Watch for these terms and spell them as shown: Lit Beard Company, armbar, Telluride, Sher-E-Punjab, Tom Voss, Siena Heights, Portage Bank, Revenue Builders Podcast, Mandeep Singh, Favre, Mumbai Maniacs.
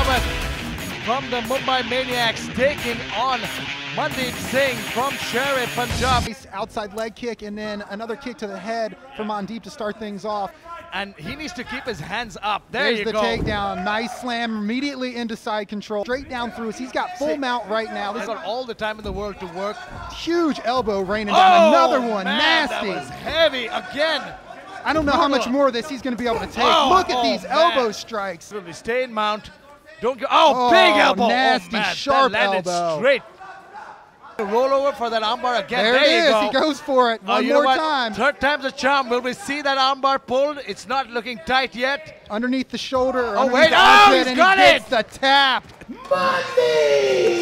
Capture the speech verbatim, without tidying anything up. Muhammad from the Mumbai Maniacs taking on Mandeep Singh from Sher-E-Punjab. Outside leg kick and then another kick to the head for Mandeep to start things off. And he needs to keep his hands up. There There's you the go. Takedown. Nice slam immediately into side control. Straight down through us. He's got full mount right now. He's got all the time in the world to work. Huge elbow raining down. Oh, another one. Man, nasty. That was heavy again. I don't know how much more of this he's going to be able to take. Oh, Look at oh, these man. elbow strikes. Stay in mount. Don't go. Oh, oh big elbow. Nasty, oh, sharp that landed elbow. Straight. Roll over for that armbar again. There, there it is. Go. He goes for it one oh, more time. Third time's a charm. Will we see that armbar pulled? It's not looking tight yet. Underneath the shoulder. Oh, wait. Oh, he's got it. He gets the tap. Money.